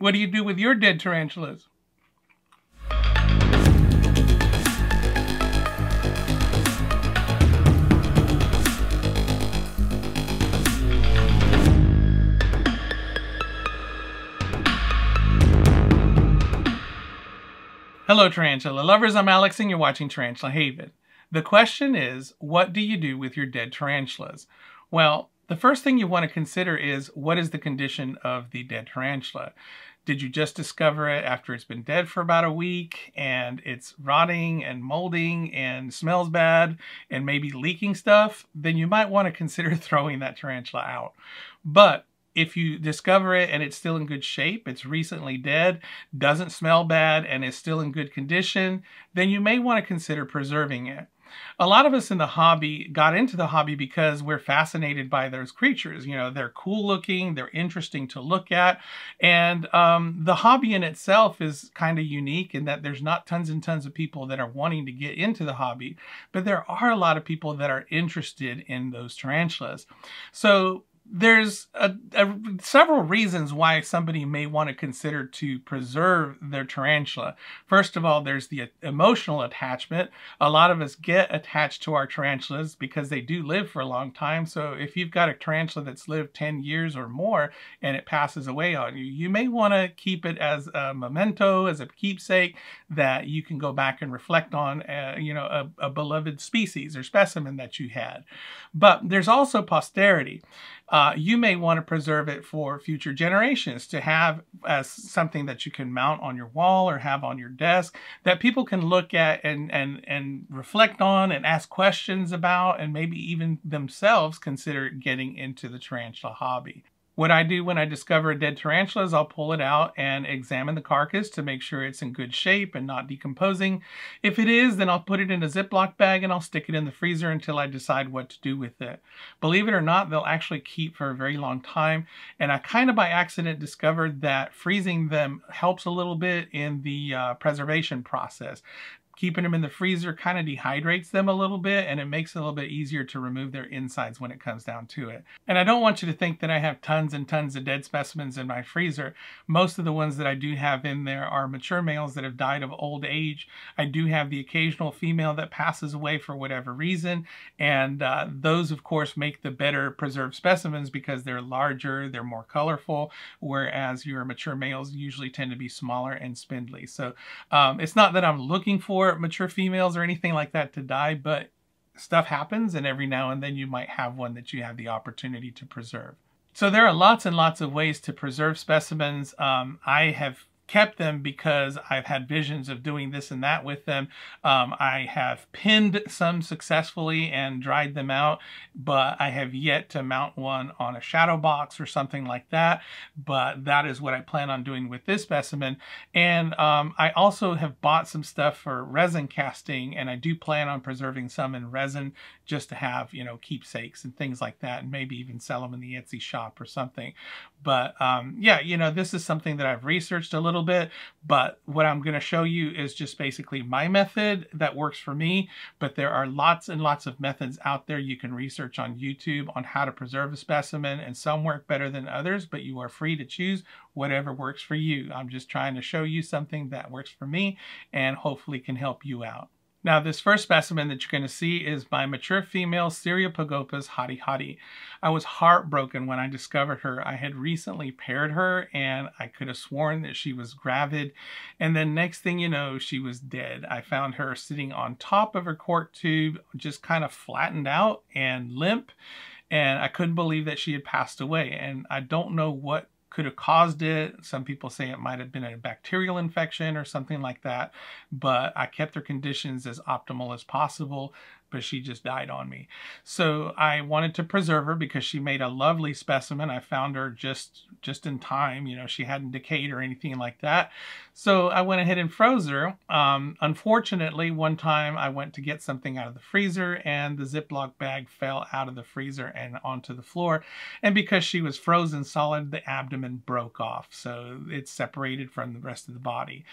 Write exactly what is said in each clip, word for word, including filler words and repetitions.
What do you do with your dead tarantulas? Hello tarantula lovers, I'm Alex and you're watching Tarantula Haven. The question is, what do you do with your dead tarantulas? Well, the first thing you want to consider is, what is the condition of the dead tarantula? Did you just discover it after it's been dead for about a week and it's rotting and molding and smells bad and maybe leaking stuff? Then you might want to consider throwing that tarantula out. But if you discover it and it's still in good shape, it's recently dead, doesn't smell bad, and is still in good condition, then you may want to consider preserving it. A lot of us in the hobby got into the hobby because we're fascinated by those creatures. You know, they're cool looking, they're interesting to look at, and um, the hobby in itself is kind of unique in that there's not tons and tons of people that are wanting to get into the hobby, but there are a lot of people that are interested in those tarantulas. So There's a, a, several reasons why somebody may want to consider to preserve their tarantula. First of all, there's the emotional attachment. A lot of us get attached to our tarantulas because they do live for a long time. So if you've got a tarantula that's lived ten years or more and it passes away on you, you may want to keep it as a memento, as a keepsake that you can go back and reflect on, uh, you know, a, a beloved species or specimen that you had. But there's also posterity. Uh, you may want to preserve it for future generations to have as something that you can mount on your wall or have on your desk that people can look at and, and, and reflect on and ask questions about, and maybe even themselves consider getting into the tarantula hobby. What I do when I discover a dead tarantula is I'll pull it out and examine the carcass to make sure it's in good shape and not decomposing. If it is, then I'll put it in a Ziploc bag and I'll stick it in the freezer until I decide what to do with it. Believe it or not, they'll actually keep for a very long time. And I kind of by accident discovered that freezing them helps a little bit in the uh, preservation process. Keeping them in the freezer kind of dehydrates them a little bit, and it makes it a little bit easier to remove their insides when it comes down to it. And I don't want you to think that I have tons and tons of dead specimens in my freezer. Most of the ones that I do have in there are mature males that have died of old age. I do have the occasional female that passes away for whatever reason, and uh, those of course make the better preserved specimens because they're larger, they're more colorful, whereas your mature males usually tend to be smaller and spindly. So um, it's not that I'm looking for mature females or anything like that to die, but stuff happens, and every now and then you might have one that you have the opportunity to preserve. So there are lots and lots of ways to preserve specimens. Um, I have kept them because I've had visions of doing this and that with them. Um, I have pinned some successfully and dried them out, but I have yet to mount one on a shadow box or something like that. But that is what I plan on doing with this specimen. And um, I also have bought some stuff for resin casting, and I do plan on preserving some in resin just to have, you know, keepsakes and things like that, and maybe even sell them in the Etsy shop or something. But um, yeah, you know, this is something that I've researched a little bit, but what I'm going to show you is just basically my method that works for me. But there are lots and lots of methods out there. You can research on YouTube on how to preserve a specimen, and some work better than others, but you are free to choose whatever works for you. I'm just trying to show you something that works for me and hopefully can help you out. Now, this first specimen that you're going to see is my mature female Cyriopagopus Hati Hati. I was heartbroken when I discovered her. I had recently paired her, and I could have sworn that she was gravid. And then next thing you know, she was dead. I found her sitting on top of her cork tube, just kind of flattened out and limp. And I couldn't believe that she had passed away. And I don't know what could have caused it. Some people say it might have been a bacterial infection or something like that, but I kept her conditions as optimal as possible, but she just died on me. So I wanted to preserve her because she made a lovely specimen. I found her just, just in time. You know, she hadn't decayed or anything like that. So I went ahead and froze her. Um, unfortunately, one time I went to get something out of the freezer and the Ziploc bag fell out of the freezer and onto the floor. And because she was frozen solid, the abdomen broke off. So it's separated from the rest of the body.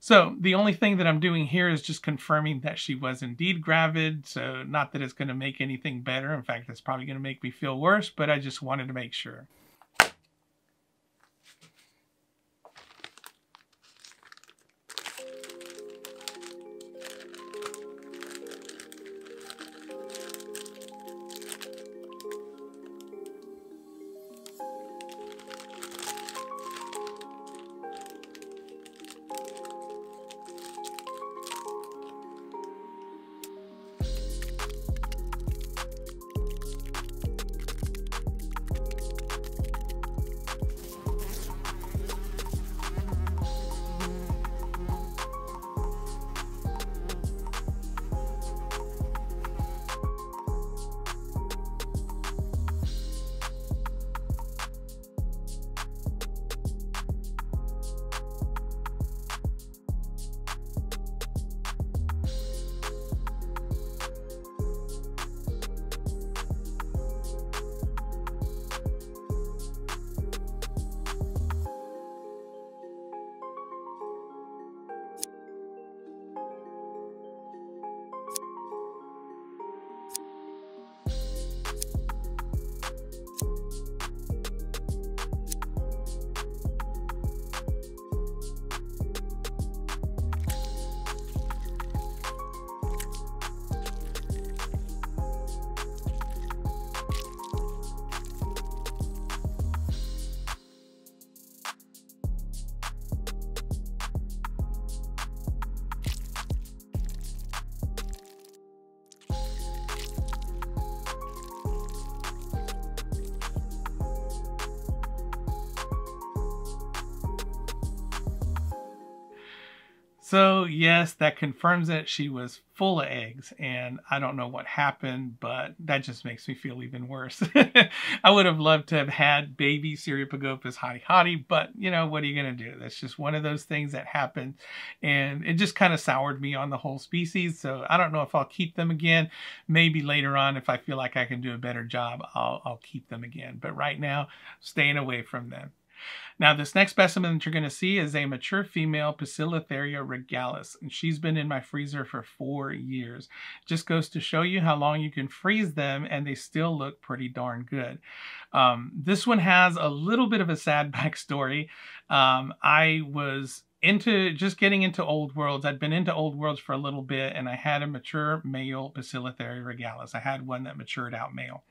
So the only thing that I'm doing here is just confirming that she was indeed gravid. So not that it's going to make anything better. In fact, it's probably going to make me feel worse, but I just wanted to make sure. So yes, that confirms it. She was full of eggs, and I don't know what happened, but that just makes me feel even worse. I would have loved to have had baby Cyriopagopus Hati Hati, but you know, what are you going to do? That's just one of those things that happened, and it just kind of soured me on the whole species. So I don't know if I'll keep them again. Maybe later on, if I feel like I can do a better job, I'll, I'll keep them again. But right now, staying away from them. Now, this next specimen that you're going to see is a mature female Poecilotheria regalis, and she's been in my freezer for four years. Just goes to show you how long you can freeze them, and they still look pretty darn good. Um, this one has a little bit of a sad backstory. Um, I was into just getting into old worlds. I'd been into old worlds for a little bit, and I had a mature male Poecilotheria regalis. I had one that matured out male.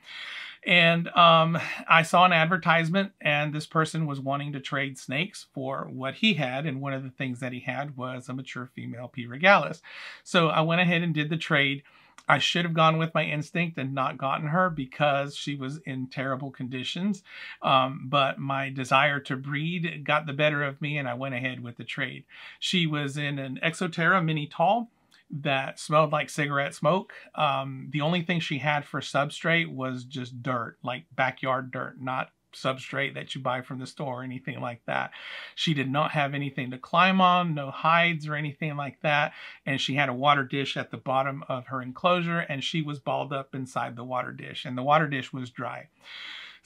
And um, I saw an advertisement, and this person was wanting to trade snakes for what he had. And one of the things that he had was a mature female P. regalis. So I went ahead and did the trade. I should have gone with my instinct and not gotten her because she was in terrible conditions. Um, but my desire to breed got the better of me, and I went ahead with the trade. She was in an ExoTerra mini tall that smelled like cigarette smoke. Um, the only thing she had for substrate was just dirt, like backyard dirt, not substrate that you buy from the store or anything like that. She did not have anything to climb on, no hides or anything like that. And she had a water dish at the bottom of her enclosure, and she was balled up inside the water dish, and the water dish was dry.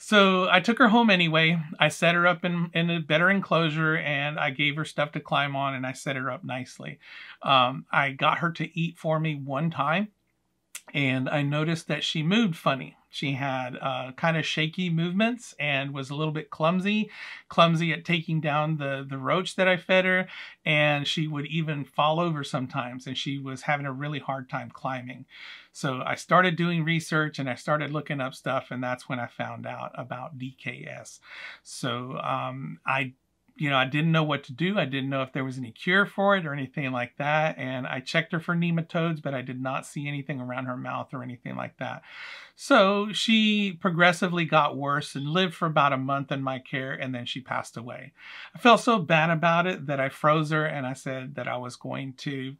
So I took her home anyway. I set her up in, in a better enclosure, and I gave her stuff to climb on, and I set her up nicely. Um, I got her to eat for me one time, and I noticed that she moved funny. She had uh, kind of shaky movements and was a little bit clumsy, clumsy at taking down the, the roach that I fed her. And she would even fall over sometimes, and she was having a really hard time climbing. So I started doing research, and I started looking up stuff, and that's when I found out about D K S. So um, I You know, I didn't know what to do. I didn't know if there was any cure for it or anything like that. And I checked her for nematodes, but I did not see anything around her mouth or anything like that. So she progressively got worse and lived for about a month in my care, and then she passed away. I felt so bad about it that I froze her, and I said that I was going to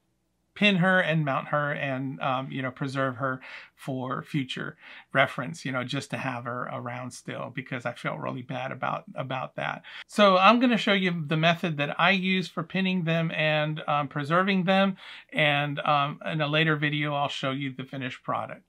pin her and mount her and, um, you know, preserve her for future reference, you know, just to have her around still, because I felt really bad about, about that. So I'm going to show you the method that I use for pinning them and um, preserving them. And um, in a later video, I'll show you the finished product.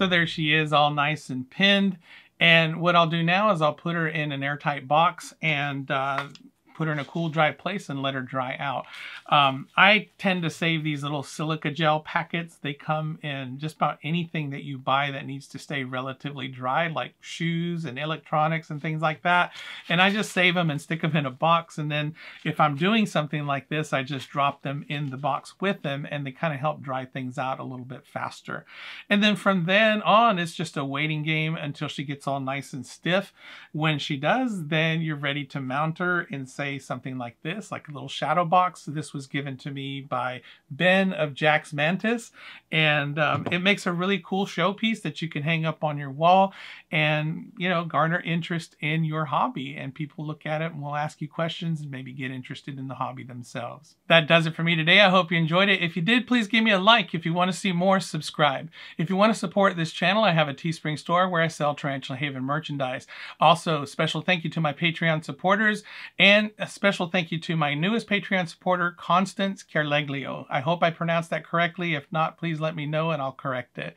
So there she is, all nice and pinned. And what I'll do now is I'll put her in an airtight box and uh, put her in a cool, dry place and let her dry out. Um, I tend to save these little silica gel packets. They come in just about anything that you buy that needs to stay relatively dry, like shoes and electronics and things like that. And I just save them and stick them in a box. And then if I'm doing something like this, I just drop them in the box with them, and they kind of help dry things out a little bit faster. And then from then on, it's just a waiting game until she gets all nice and stiff. When she does, then you're ready to mount her and say, something like this, like a little shadow box. This was given to me by Ben of Jack's Mantis, and um, it makes a really cool showpiece that you can hang up on your wall and, you know, garner interest in your hobby, and people look at it and will ask you questions and maybe get interested in the hobby themselves. That does it for me today. I hope you enjoyed it. If you did, please give me a like. If you want to see more, subscribe. If you want to support this channel, I have a Teespring store where I sell Tarantula Haven merchandise. Also, special thank you to my Patreon supporters, and a special thank you to my newest Patreon supporter, Constance Carleglio. I hope I pronounced that correctly. If not, please let me know and I'll correct it.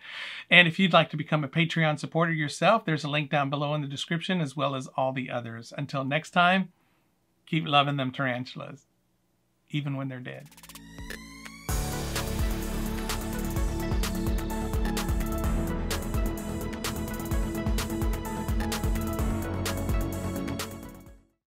And if you'd like to become a Patreon supporter yourself, there's a link down below in the description, as well as all the others. Until next time, keep loving them tarantulas, even when they're dead.